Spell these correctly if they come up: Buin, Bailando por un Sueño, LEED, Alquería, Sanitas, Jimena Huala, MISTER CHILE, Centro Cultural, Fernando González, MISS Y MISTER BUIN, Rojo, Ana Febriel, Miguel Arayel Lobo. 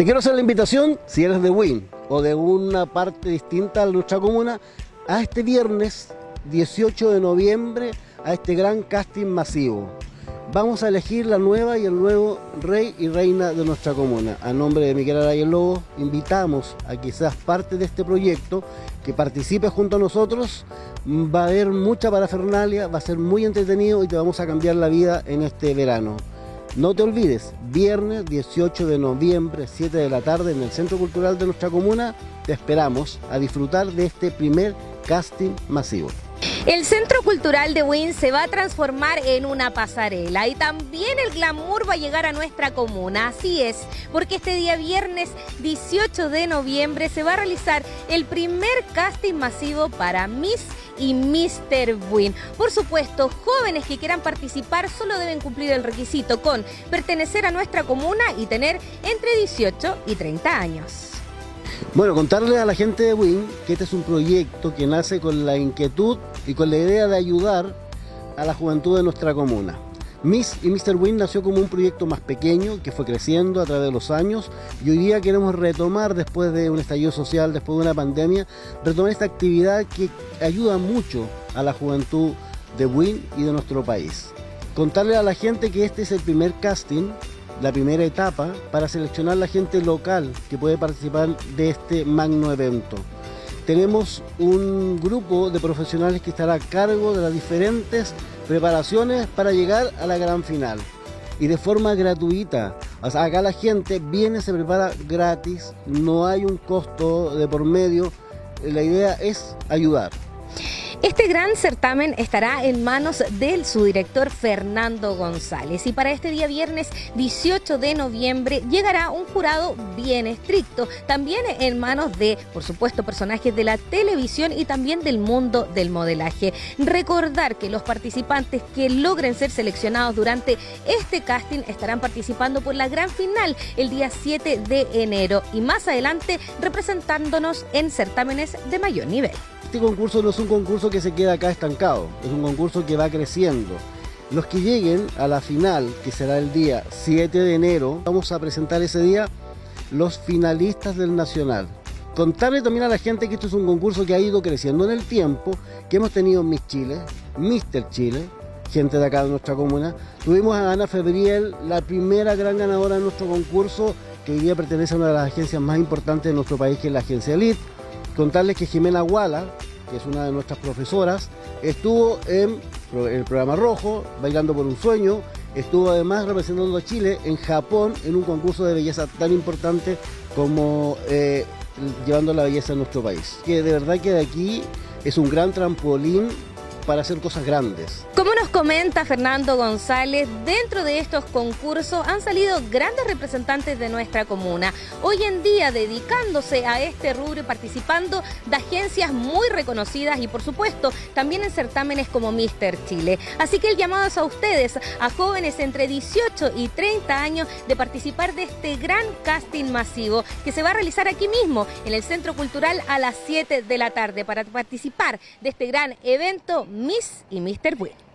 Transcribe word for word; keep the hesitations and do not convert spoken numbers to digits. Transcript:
Te quiero hacer la invitación, si eres de Buin o de una parte distinta a nuestra comuna, a este viernes dieciocho de noviembre, a este gran casting masivo. Vamos a elegir la nueva y el nuevo rey y reina de nuestra comuna. A nombre de Miguel Arayel Lobo, invitamos a que seas parte de este proyecto, que participes junto a nosotros. Va a haber mucha parafernalia, va a ser muy entretenido y te vamos a cambiar la vida en este verano. No te olvides, viernes dieciocho de noviembre, siete de la tarde, en el Centro Cultural de nuestra comuna. Te esperamos a disfrutar de este primer casting masivo. El Centro Cultural de Buin se va a transformar en una pasarela y también el glamour va a llegar a nuestra comuna. Así es, porque este día viernes dieciocho de noviembre se va a realizar el primer casting masivo para MISS y MISTER Buin. Por supuesto, jóvenes que quieran participar solo deben cumplir el requisito con pertenecer a nuestra comuna y tener entre dieciocho y treinta años. Bueno, contarle a la gente de Buin que este es un proyecto que nace con la inquietud y con la idea de ayudar a la juventud de nuestra comuna. MISS y MISTER Buin nació como un proyecto más pequeño que fue creciendo a través de los años, y hoy día queremos retomar, después de un estallido social, después de una pandemia, retomar esta actividad que ayuda mucho a la juventud de Buin y de nuestro país. Contarle a la gente que este es el primer casting, la primera etapa para seleccionar la gente local que puede participar de este magno evento. Tenemos un grupo de profesionales que estará a cargo de las diferentes preparaciones para llegar a la gran final, y de forma gratuita. O sea, acá la gente viene, se prepara gratis, no hay un costo de por medio, la idea es ayudar. Este gran certamen estará en manos de su director Fernando González, y para este día viernes dieciocho de noviembre llegará un jurado bien estricto, también en manos de, por supuesto, personajes de la televisión y también del mundo del modelaje. Recordar que los participantes que logren ser seleccionados durante este casting estarán participando por la gran final el día siete de enero y más adelante representándonos en certámenes de mayor nivel. Este concurso no es un concurso que se queda acá estancado, es un concurso que va creciendo. Los que lleguen a la final, que será el día siete de enero, vamos a presentar ese día los finalistas del Nacional. Contarle también a la gente que esto es un concurso que ha ido creciendo en el tiempo, que hemos tenido MISS Chile, MISTER Chile, gente de acá de nuestra comuna. Tuvimos a Ana Febriel, la primera gran ganadora de nuestro concurso, que hoy día pertenece a una de las agencias más importantes de nuestro país, que es la agencia LEED. Contarles que Jimena Huala, que es una de nuestras profesoras, estuvo en el programa Rojo, Bailando por un Sueño, estuvo además representando a Chile en Japón en un concurso de belleza tan importante como eh, llevando la belleza a nuestro país. Que de verdad que de aquí es un gran trampolín para hacer cosas grandes. Como nos comenta Fernando González, dentro de estos concursos han salido grandes representantes de nuestra comuna. Hoy en día, dedicándose a este rubro y participando de agencias muy reconocidas y, por supuesto, también en certámenes como MISTER Chile. Así que el llamado es a ustedes, a jóvenes entre dieciocho y treinta años, de participar de este gran casting masivo que se va a realizar aquí mismo, en el Centro Cultural, a las siete de la tarde, para participar de este gran evento MISS y MISTER Buin.